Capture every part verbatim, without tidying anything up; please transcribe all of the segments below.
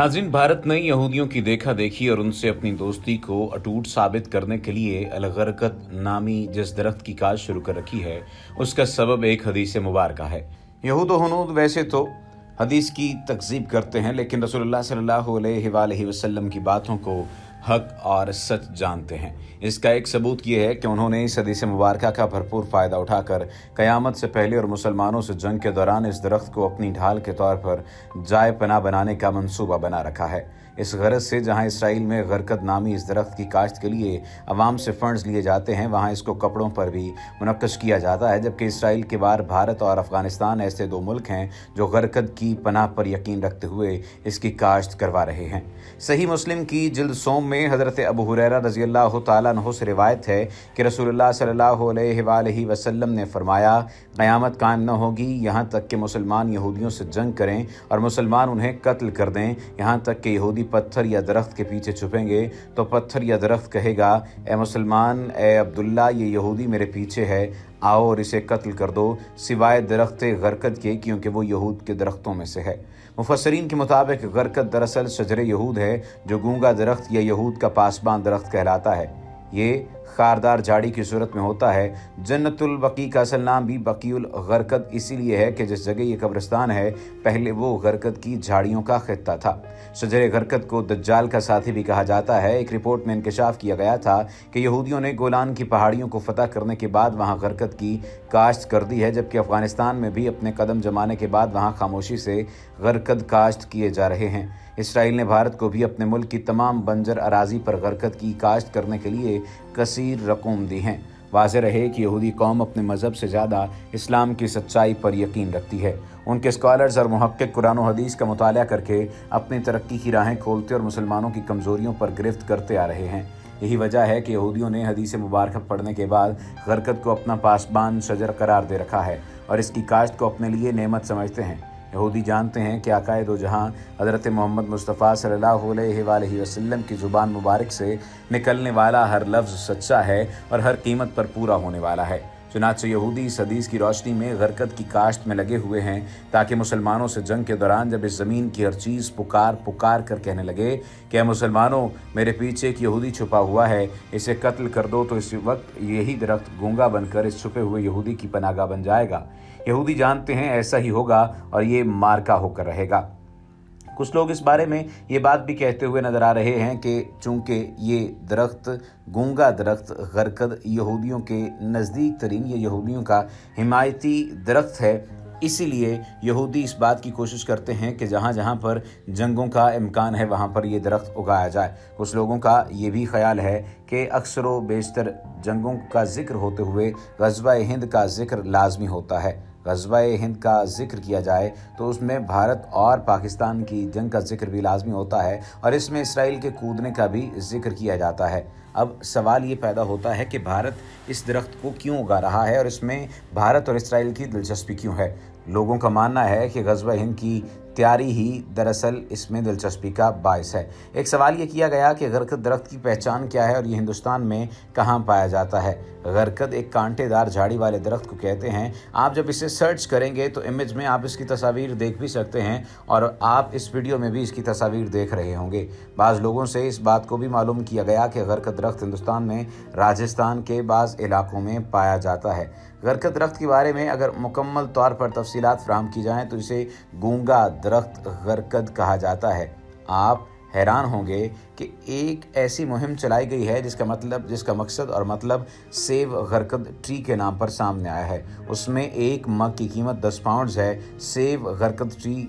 नाज़रीन, भारत ने यहूदियों की देखा देखी और उनसे अपनी दोस्ती को अटूट साबित करने के लिए अलगरकत नामी जिस दरख्त की काश शुरू कर रखी है, उसका सबब एक हदीस मुबारक है। यहूद हनूद वैसे तो हदीस की तकज़ीब करते हैं, लेकिन रसूलुल्लाह सल्लल्लाहु अलैहि वसल्लम की बातों को हक और सच जानते हैं। इसका एक सबूत यह है कि उन्होंने इस हदीस मुबारक का भरपूर फ़ायदा उठाकर क़यामत से पहले और मुसलमानों से जंग के दौरान इस दरख्त को अपनी ढाल के तौर पर जाए पनाह बनाने का मंसूबा बना रखा है। इस गरज से जहां इसराइल में गरकत नामी इस दरख्त की काश्त के लिए आवाम से फ़ंड्स लिए जाते हैं, वहां इसको कपड़ों पर भी मुनक्कश किया जाता है, जबकि इसराइल के बाहर भारत और अफ़गानिस्तान ऐसे दो मुल्क हैं जो गरकत की पनाह पर यकीन रखते हुए इसकी काश्त करवा रहे हैं। सही मुस्लिम की जिल्द सोम में हज़रत अबू हुरैरा रज़ियल्लाहु ताला अन्हु से रिवायत है कि रसूलुल्लाह सल्लल्लाहु अलैहि वसल्लम ने फरमाया, क़यामत कायम न होगी यहाँ तक कि मुसलमान यहूदियों से जंग करें और मुसलमान उन्हें कत्ल कर दें, यहाँ तक कि यहूदी पत्थर या दरख्त के पीछे छुपेंगे तो पत्थर या दरख्त कहेगा, ए मुसलमान, ए अब्दुल्ला, ये यहूदी मेरे पीछे है, आओ और इसे कत्ल कर दो, सिवाय दरख्त गरकत के, क्योंकि वो यहूद के दरख्तों में से है। मुफस्सरीन के मुताबिक गरकत दरअसल शजरे यहूद है, जो गूंगा दरख्त या यहूद का पासबान दरख्त कहलाता है। ये खारदार झाड़ी की सूरत में होता है। जन्नतुल बकी का असल नाम भी बकीउल गरकत इसीलिए है कि जिस जगह ये कब्रिस्तान है, पहले वो गरकत की झाड़ियों का खित्ता था। शजरे गरकत को दज्जाल का साथी भी कहा जाता है। एक रिपोर्ट में इंकशाफ किया गया था कि यहूदियों ने गोलान की पहाड़ियों को फतह करने के बाद वहाँ गरकत की काश्त कर दी है, जबकि अफगानिस्तान में भी अपने कदम जमाने के बाद वहाँ खामोशी से गरकत काश्त किए जा रहे हैं। इसराइल ने भारत को भी अपने मुल्क की तमाम बंजर अराजी पर गरकत की काश्त करने के लिए कसीर रकूम दी हैं। वाज़े रहे कि यहूदी कौम अपने मज़हब से ज़्यादा इस्लाम की सच्चाई पर यकीन रखती है। उनके स्कॉलर्स और मुहक्किक कुरान और हदीस का मुताला करके अपनी तरक्की की राहें खोलते और मुसलमानों की कमज़ोरियों पर गिरफ्त करते आ रहे हैं। यही वजह है कि यहूदियों ने हदीस मुबारक पढ़ने के बाद गरकत को अपना पासबान शजर करार दे रखा है और इसकी काश्त को अपने लिए नेमत समझते हैं। यहूदी जानते हैं कि आकाए दो जहां हज़रत मोहम्मद मुस्तफ़ा सल्लल्लाहु अलैहि वसल्लम की ज़ुबान मुबारक से निकलने वाला हर लफ्ज़ सच्चा है और हर कीमत पर पूरा होने वाला है। चुनांचे यहूदी इस हदीस की रोशनी में गरकत की काश्त में लगे हुए हैं, ताकि मुसलमानों से जंग के दौरान जब इस ज़मीन की हर चीज़ पुकार पुकार कर कहने लगे कि मुसलमानों, मेरे पीछे एक यहूदी छुपा हुआ है, इसे कत्ल कर दो, तो इस वक्त यही दरख्त गूंगा बनकर इस छुपे हुए यहूदी की पनागाह बन जाएगा। यहूदी जानते हैं ऐसा ही होगा और ये मार्का होकर रहेगा। कुछ लोग इस बारे में ये बात भी कहते हुए नज़र आ रहे हैं कि चूँकि ये दरख्त गूंगा दरख्त गरकत यहूदियों के नज़दीक तरीन ये यहूदियों का हिमायती दरख्त है, इसीलिए यहूदी इस बात की कोशिश करते हैं कि जहाँ जहाँ पर जंगों का इम्कान है वहाँ पर ये दरख्त उगाया जाए। कुछ लोगों का ये भी ख्याल है कि अक्सर व बेशतर जंगों का जिक्र होते हुए ग़ज़वा-ए-हिंद का जिक्र लाजमी होता है। ग़ज़वा-ए-हिंद का जिक्र किया जाए तो उसमें भारत और पाकिस्तान की जंग का जिक्र भी लाजमी होता है और इसमें इसराइल के कूदने का भी जिक्र किया जाता है। अब सवाल ये पैदा होता है कि भारत इस दरख्त को क्यों उगा रहा है और इसमें भारत और इसराइल की दिलचस्पी क्यों है। लोगों का मानना है कि ग़ज़वा-ए-हिंद की तैयारी ही दरअसल इसमें दिलचस्पी का बायस है। एक सवाल ये किया गया कि गरकत दरख्त की पहचान क्या है और ये हिंदुस्तान में कहाँ पाया जाता है। गरकत एक कांटेदार झाड़ी वाले दरख्त को कहते हैं। आप जब इसे सर्च करेंगे तो इमेज में आप इसकी तस्वीर देख भी सकते हैं और आप इस वीडियो में भी इसकी तस्वीर देख रहे होंगे। बाज़ लोगों से इस बात को भी मालूम किया गया कि गरकत दरख्त हिंदुस्तान में राजस्थान के बाज़ इलाक़ों में पाया जाता है। गरकत दरख्त के बारे में अगर मुकम्मल तौर पर तफसीलात फराहम की जाएँ तो इसे गूंगा दरख्त गरकत कहा जाता है। आप हैरान होंगे कि एक ऐसी मुहिम चलाई गई है जिसका मतलब जिसका मकसद और मतलब सेव गरकत ट्री के नाम पर सामने आया है। उसमें एक मग की कीमत दस पाउंड्स है। सेव गरकत ट्री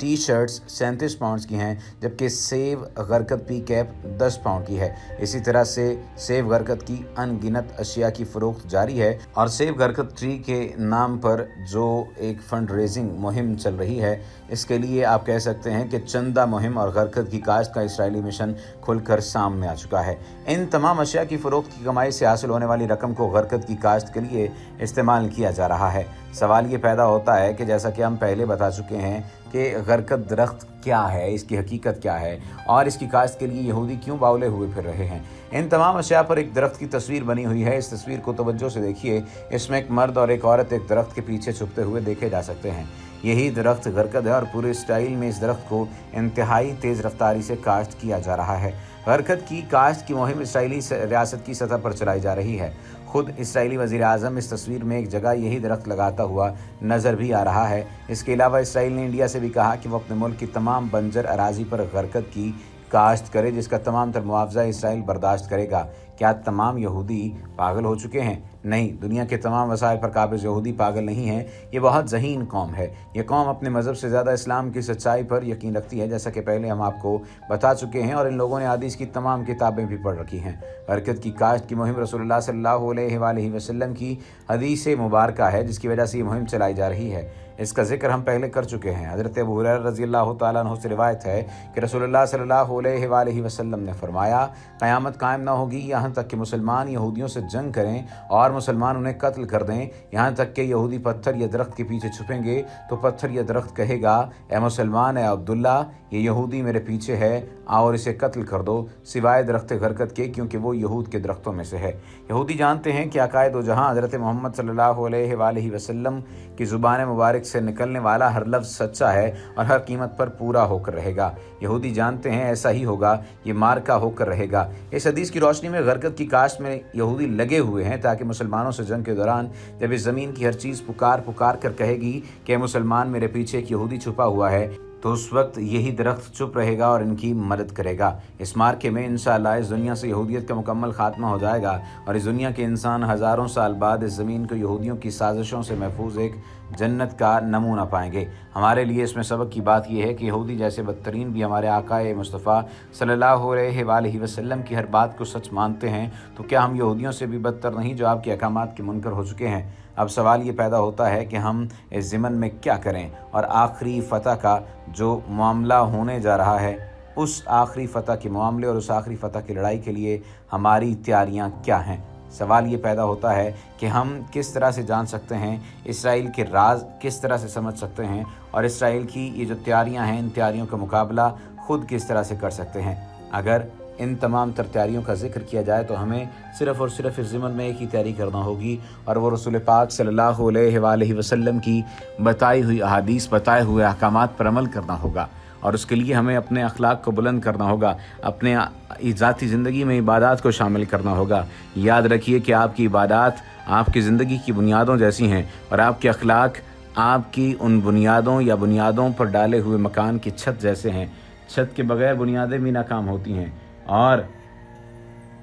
टी शर्ट्स सैंतीस पाउंड्स की हैं, जबकि सेव गरकत पी कैप दस पाउंड की है। इसी तरह से सेव गरकत की अनगिनत अशिया की फ़रोख्त जारी है और सेव गरकत ट्री के नाम पर जो एक फंड रेजिंग मुहिम चल रही है, इसके लिए आप कह सकते हैं कि चंदा मुहिम और गरकत की काश्त का इसराइली मिशन खुलकर सामने आ चुका है। इन तमाम अशिया की फ़रोख्त की कमाई से हासिल होने वाली रकम को गरकत की काश्त के लिए इस्तेमाल किया जा रहा है। सवाल ये पैदा होता है कि जैसा कि हम पहले बता चुके हैं कि गरकत दरख्त क्या है, इसकी हकीकत क्या है और इसकी काश्त के लिए यहूदी क्यों बावले हुए फिर रहे हैं। इन तमाम अशिया पर एक दरख्त की तस्वीर बनी हुई है। इस तस्वीर को तवज्जो से देखिए। इसमें एक मर्द और एक औरत एक दरख्त के पीछे छुपते हुए देखे जा सकते हैं। यही दरख्त गरकद है और पूरे स्टाइल में इस दरख्त को इंतहाई तेज़ रफ्तारी से काश्त किया जा रहा है। गरकद की काश्त की मुहिम इसराइली रियासत की सतह पर चलाई जा रही है। खुद इसराइली वज़ीर आज़म इस तस्वीर में एक जगह यही दरख्त लगाता हुआ नज़र भी आ रहा है। इसके अलावा इसराइल ने इंडिया से भी कहा कि वह अपने मुल्क की तमाम बंजर अराजी पर गरकद की काश्त करे, जिसका तमाम तर मुआवजा इसराइल बर्दाश्त करेगा। क्या तमाम यहूदी पागल हो चुके हैं? नहीं, दुनिया के तमाम वसाइल पर काबिज़ यहूदी पागल नहीं हैं। ये बहुत ज़हीन कौम है। ये कौम अपने मज़हब से ज़्यादा इस्लाम की सच्चाई पर यकीन रखती है, जैसा कि पहले हम आपको बता चुके हैं, और इन लोगों ने हदीस की तमाम किताबें भी पढ़ रखी हैं। हरकत की काश्त की मुहिम रसूलुल्लाह सल्लल्लाहु अलैहि वसल्लम की हदीस मुबारक है, जिसकी वजह से ये मुहिम चलाई जा रही है। इसका जिक्र हम पहले कर चुके हैं। हज़रत अबू हुरैरा रज़ी अल्लाह तआला अन्हु से रिवायत है कि रसूलुल्लाह सल्लल्लाहु अलैहि वसल्लम ने फरमाया, क़यामत कायम ना होगी यहाँ तक कि मुसलमान यहूदियों से जंग करें और मुसलमान उन्हें कत्ल कर दें, यहाँ तक कि यहूदी पत्थर या दरख्त के पीछे छुपेंगे तो पत्थर या दरख्त कहेगा, ए मुसलमान, ए अब्दुल्ला, ये यहूदी मेरे पीछे है, आओ और इसे कत्ल कर दो, सिवाय दरख्त हरकत के, क्योंकि वो यहूद के दरख्तों में से है। यहूदी जानते हैं कि अकायद व जहाँ हज़रत मोहम्मद सल्लल्लाहु अलैहि वसल्लम की ज़ुबान मुबारक से निकलने वाला हर लफ्ज़ सच्चा है और हर कीमत पर पूरा होकर रहेगा। यहूदी जानते हैं ऐसा ही होगा, ये मार्का होकर रहेगा। इस हदीस की रोशनी में हरकत की काश्त में यहूदी लगे हुए हैं, ताकि मुसलमानों से जंग के दौरान जब इस ज़मीन की हर चीज़ पुकार पुकार कर कहेगी कि मुसलमान मेरे पीछे एक यहूदी छुपा हुआ है, तो उस वक्त यही दरख्त चुप रहेगा और इनकी मदद करेगा। इस मार्के में इंशाअल्लाह इस दुनिया से यहूदियत का मुकम्मल खात्मा हो जाएगा और इस दुनिया के इंसान हज़ारों साल बाद इस ज़मीन को यहूदियों की साजिशों से महफूज एक जन्नत का नमूना पाएंगे। हमारे लिए इसमें सबक की बात यह है कि यहूदी जैसे बदतरीन भी हमारे आकाए मुस्तफ़ा सल्लल्लाहु अलैहि वसल्लम की हर बात को सच मानते हैं, तो क्या हम यहूदियों से भी बदतर नहीं जो आपके अहकामात के मुनकर हो चुके हैं? अब सवाल ये पैदा होता है कि हम इस ज़िमन में क्या करें, और आखिरी फतह का जो मामला होने जा रहा है, उस आखिरी फतह के मामले और उस आखिरी फतह की लड़ाई के लिए हमारी तैयारियां क्या हैं? सवाल ये पैदा होता है कि हम किस तरह से जान सकते हैं इसराइल के राज, किस तरह से समझ सकते हैं, और इसराइल की ये जो तैयारियां हैं, इन तैयारियों का मुकाबला खुद किस तरह से कर सकते हैं। अगर इन तमाम तर तैयारियों का जिक्र किया जाए तो हमें सिर्फ़ और सिर्फ इस ज़िमन में एक ही तैयारी करना होगी, और वो रसूल पाक सल्लल्लाहु अलैहि वसल्लम की बताई हुई अहादीस, बताए हुए अहकामात पर अमल करना होगा, और उसके लिए हमें अपने अखलाक को बुलंद करना होगा, अपने ज़ाती ज़िंदगी में इबादत को शामिल करना होगा। याद रखिए कि आपकी इबादत आपकी ज़िंदगी की बुनियादों जैसी हैं, और आपके अखलाक आपकी उन बुनियादों या बुनियादों पर डाले हुए मकान की छत जैसे हैं। छत के बगैर बुनियादें भी नाकाम होती हैं, और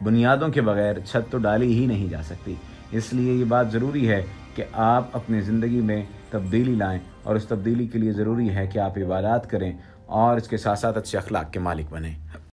बुनियादों के बगैर छत तो डाली ही नहीं जा सकती। इसलिए ये बात ज़रूरी है कि आप अपनी ज़िंदगी में तब्दीली लाएं, और उस तब्दीली के लिए ज़रूरी है कि आप इबादत करें और इसके साथ साथ अच्छे अखलाक के मालिक बने।